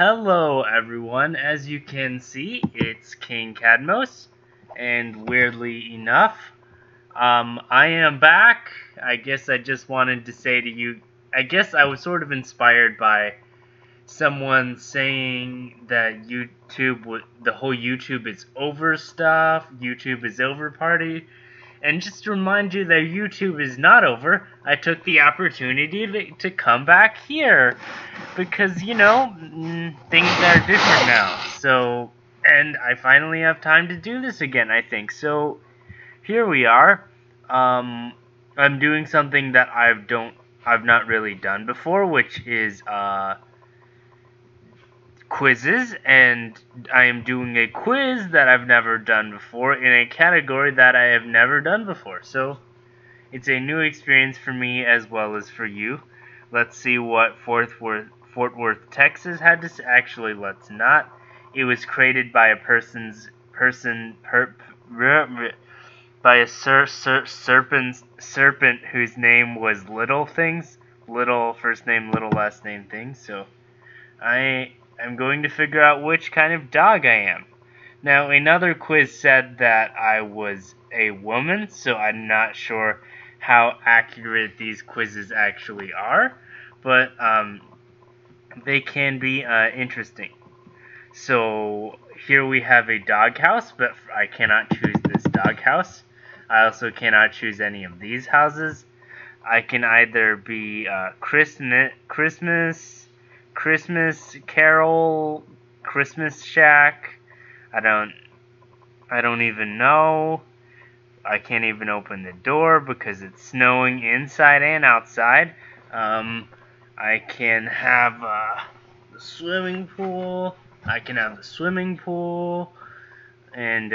Hello everyone, as you can see, it's King Cadmos, and weirdly enough, I am back. I guess I just wanted to say to you, I guess I was sort of inspired by someone saying that YouTube, the whole YouTube is over stuff, YouTube is over party, and just to remind you that YouTube is not over, I took the opportunity to come back here. Because, you know, things are different now. So, and I finally have time to do this again, I think. So, here we are. I'm doing something that I've not really done before, which is quizzes. And I am doing a quiz that I've never done before in a category that I have never done before. So, it's a new experience for me as well as for you. Let's see what Fort Worth, Texas had to say. Actually, let's not. It was created by a serpent whose name was Little Things. Little first name, little last name Things. So I am going to figure out which kind of dog I am. Now, another quiz said that I was a woman, so I'm not sure how accurate these quizzes actually are, but they can be interesting. So here we have a doghouse, but I cannot choose this doghouse. I also cannot choose any of these houses. I can either be Christmas Carol, Christmas Shack. I don't even know. I can't even open the door because it's snowing inside and outside. I can have the swimming pool. I can have the swimming pool. And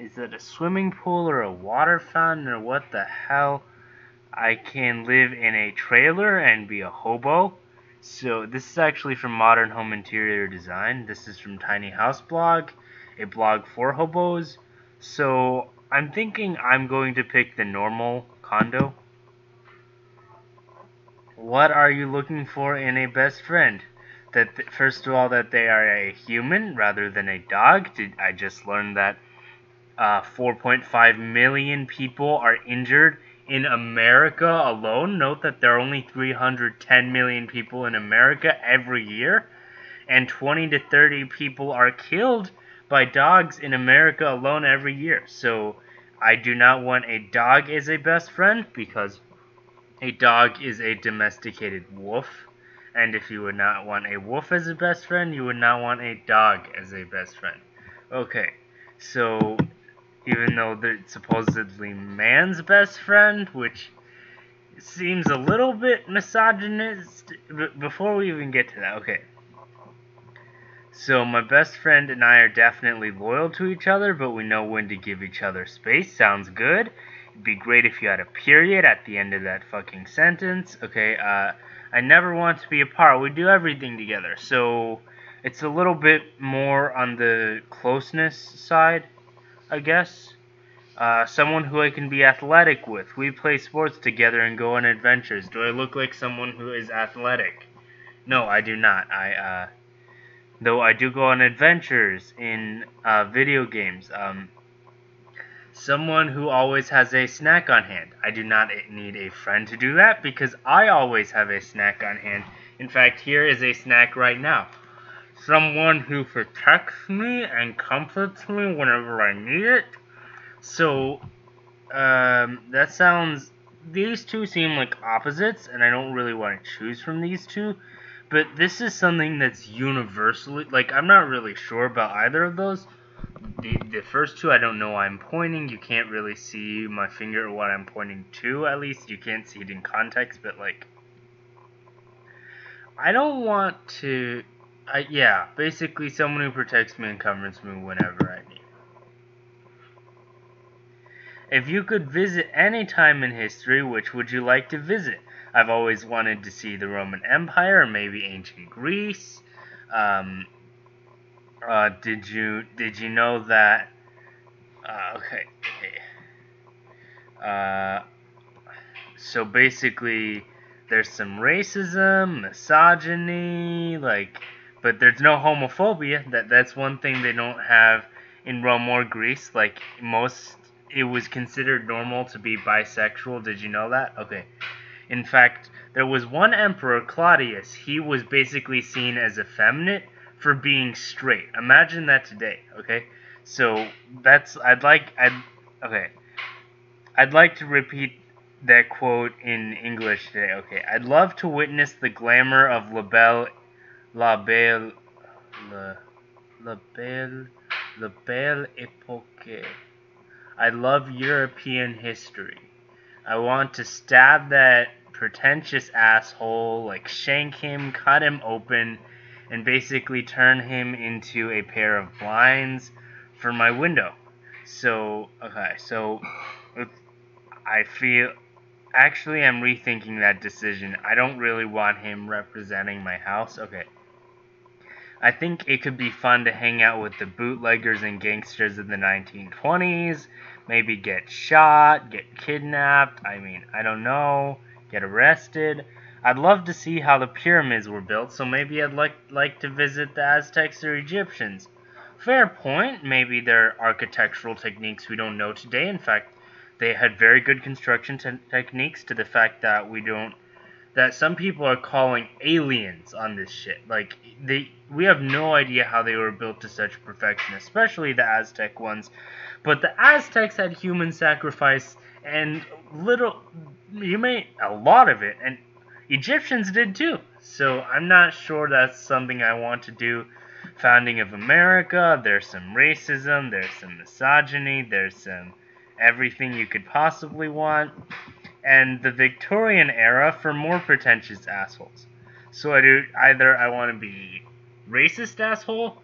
is it a swimming pool or a water fountain or what the hell? I can live in a trailer and be a hobo. So this is actually from Modern Home Interior Design. This is from Tiny House Blog, a blog for hobos. So I'm thinking I'm going to pick the normal condo. What are you looking for in a best friend? That first of all, that they are a human rather than a dog. I just learned that 4.5 million people are injured in America alone. Note that there are only 310 million people in America every year, and 20 to 30 people are killed by dogs in America alone every year. So I do not want a dog as a best friend, because a dog is a domesticated wolf, and if you would not want a wolf as a best friend, you would not want a dog as a best friend. Okay, so even though it's supposedly man's best friend, which seems a little bit misogynist, before we even get to that, okay. So my best friend and I are definitely loyal to each other, but we know when to give each other space. Sounds good. It'd be great if you had a period at the end of that fucking sentence. Okay, I never want to be apart. We do everything together. So it's a little bit more on the closeness side, I guess. Someone who I can be athletic with. We play sports together and go on adventures. Do I look like someone who is athletic? No, I do not. Though I do go on adventures in video games. Someone who always has a snack on hand. I do not need a friend to do that, because I always have a snack on hand. In fact, here is a snack right now. Someone who protects me and comforts me whenever I need it. So, that sounds... These two seem like opposites, and I don't really want to choose from these two. But this is something that's universally, like, I'm not really sure about either of those. The first two, I don't know why I'm pointing. You can't really see my finger or what I'm pointing to, at least. You can't see it in context, but, like, I don't want to, yeah, basically someone who protects me and covers me whenever I need. If you could visit any time in history, which would you like to visit? I've always wanted to see the Roman Empire, or maybe ancient Greece. Did you know that? So basically, there's some racism, misogyny, like but there's no homophobia. That's one thing they don't have in Rome or Greece. Like, most, it was considered normal to be bisexual. Did you know that? Okay. In fact, there was one emperor, Claudius. He was basically seen as effeminate for being straight. Imagine that today, okay? So that's, I'd like to repeat that quote in English today, okay? I'd love to witness the glamour of La belle époque. I love European history. I want to stab that pretentious asshole, like shank him, cut him open, and basically turn him into a pair of blinds for my window. So, okay, so I feel, actually I'm rethinking that decision. I don't really want him representing my house. Okay. I think it could be fun to hang out with the bootleggers and gangsters of the 1920s, maybe get shot, get kidnapped, I mean, I don't know, get arrested. I'd love to see how the pyramids were built, so maybe I'd like to visit the Aztecs or Egyptians. Fair point, maybe there are architectural techniques we don't know today. In fact, they had very good construction techniques, to the fact that we don't, that some people are calling aliens on this shit. Like, we have no idea how they were built to such perfection, especially the Aztec ones. But the Aztecs had human sacrifice, and a lot of it, and Egyptians did too. So I'm not sure that's something I want to do. Founding of America, there's some racism, there's some misogyny, there's some everything you could possibly want. And the Victorian era for more pretentious assholes. So I want to be racist asshole,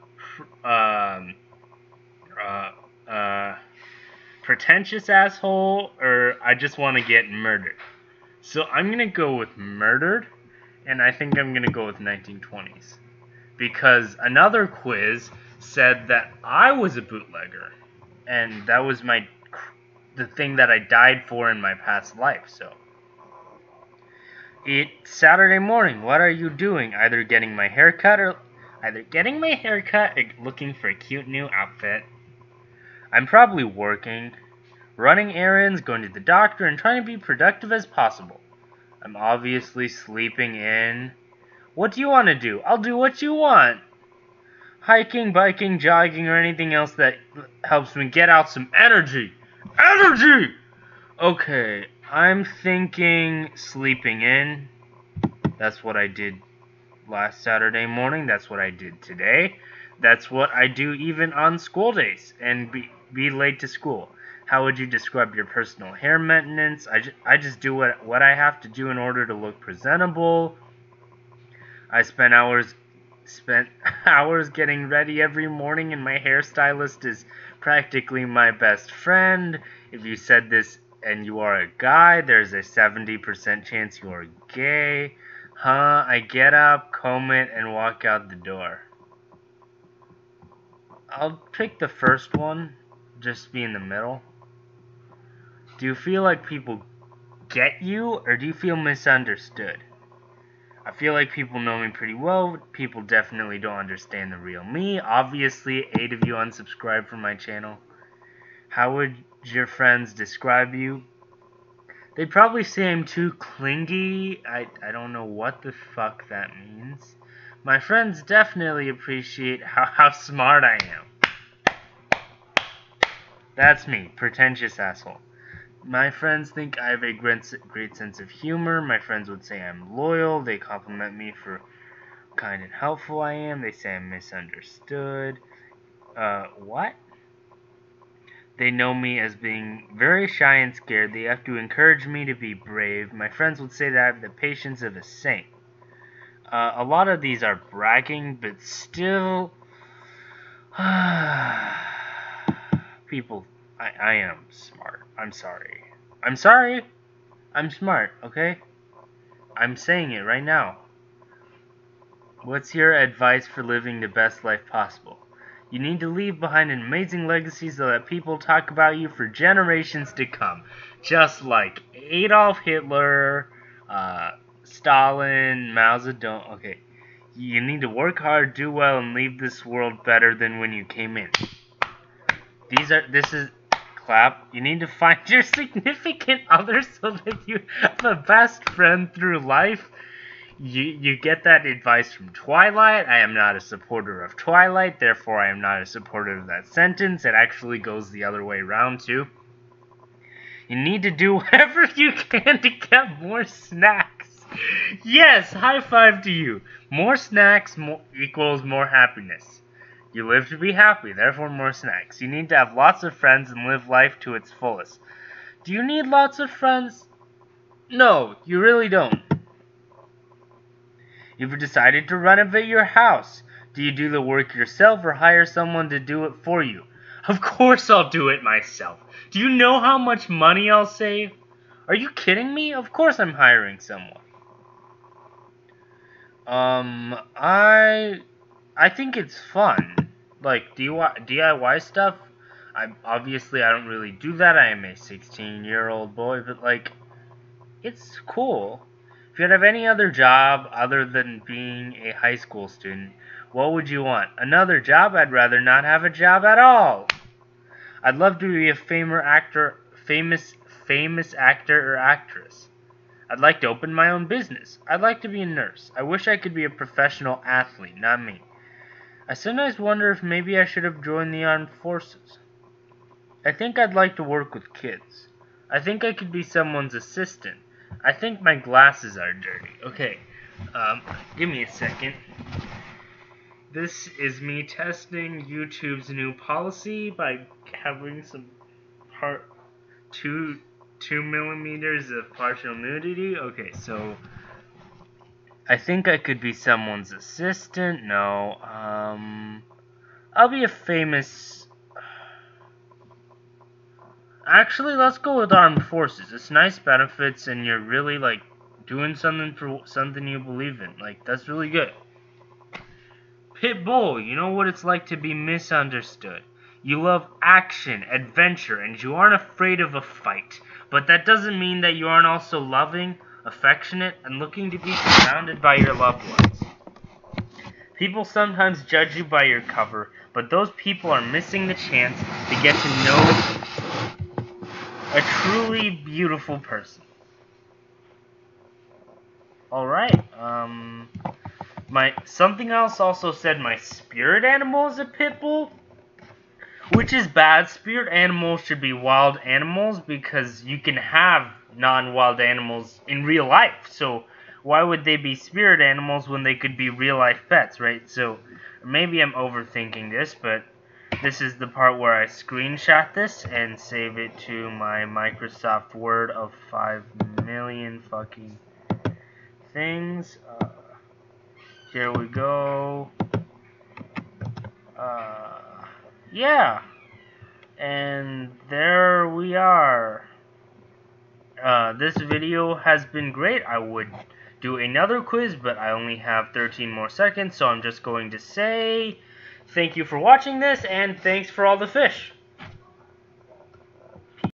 pretentious asshole, or I just want to get murdered. So I'm gonna go with murdered, and I think I'm gonna go with 1920s, because another quiz said that I was a bootlegger, and that was the thing that I died for in my past life. So it's Saturday morning. What are you doing? Either getting my haircut or looking for a cute new outfit. I'm probably working, running errands, going to the doctor, and trying to be productive as possible. I'm obviously sleeping in. What do you want to do? I'll do what you want. Hiking, biking, jogging, or anything else that helps me get out some energy. Energy! Okay, I'm thinking sleeping in. That's what I did last Saturday morning. That's what I did today. That's what I do even on school days and be late to school. How would you describe your personal hair maintenance? I just do what I have to do in order to look presentable. I spent hours getting ready every morning, and my hairstylist is practically my best friend. If you said this and you are a guy, there's a 70% chance you are gay. Huh? I get up, comb it, and walk out the door. I'll pick the first one, just be in the middle. Do you feel like people get you, or do you feel misunderstood? I feel like people know me pretty well. People definitely don't understand the real me. Obviously, 8 of you unsubscribed from my channel. How would your friends describe you? They'd probably say I'm too clingy. I don't know what the fuck that means. My friends definitely appreciate how smart I am. That's me, pretentious asshole. My friends think I have a great sense of humor. My friends would say I'm loyal. They compliment me for kind and helpful I am. They say I'm misunderstood. What? They know me as being very shy and scared. They have to encourage me to be brave. My friends would say that I have the patience of a saint. A lot of these are bragging, but still... people... I am smart. I'm sorry. I'm sorry. I'm smart, okay? I'm saying it right now. What's your advice for living the best life possible? You need to leave behind an amazing legacy so that people talk about you for generations to come. Just like Adolf Hitler, Stalin, Mao Zedong. Okay. You need to work hard, do well, and leave this world better than when you came in. This is clap. You need to find your significant other so that you have a best friend through life. You get that advice from Twilight. I am not a supporter of Twilight, therefore I am not a supporter of that sentence. It actually goes the other way around, too. You need to do whatever you can to get more snacks. Yes, high five to you. More snacks equals more happiness. You live to be happy, therefore more snacks. You need to have lots of friends and live life to its fullest. Do you need lots of friends? No, you really don't. You've decided to renovate your house. Do you do the work yourself or hire someone to do it for you? Of course I'll do it myself. Do you know how much money I'll save? Are you kidding me? Of course I'm hiring someone. I think it's fun. Like DIY stuff. I don't really do that. I am a 16-year-old boy, but like it's cool. If you'd have any other job other than being a high school student, what would you want? Another job? I'd rather not have a job at all. I'd love to be a famous actor or actress. I'd like to open my own business. I'd like to be a nurse. I wish I could be a professional athlete, not me. I sometimes wonder if maybe I should have joined the armed forces. I think I'd like to work with kids. I think I could be someone's assistant. I think my glasses are dirty. Okay, give me a second. This is me testing YouTube's new policy by having some two millimeters of partial nudity. Okay, so I think I could be someone's assistant. No, I'll be a famous... Actually, let's go with armed forces. It's nice benefits, and you're really, like, doing something for something you believe in. Like, that's really good. Pitbull, you know what it's like to be misunderstood. You love action, adventure, and you aren't afraid of a fight. But that doesn't mean that you aren't also loving, affectionate, and looking to be surrounded by your loved ones. People sometimes judge you by your cover, but those people are missing the chance to get to know a truly beautiful person. Alright, something else also said my spirit animal is a pit bull, which is bad. Spirit animals should be wild animals because you can have non-wild animals in real life. So why would they be spirit animals when they could be real life pets, right? So maybe I'm overthinking this, but this is the part where I screenshot this and save it to my Microsoft Word of 5 million fucking things. Here we go. Yeah. And there we are. This video has been great. I would do another quiz, but I only have 13 more seconds, so I'm just going to say... Thank you for watching this, and thanks for all the fish.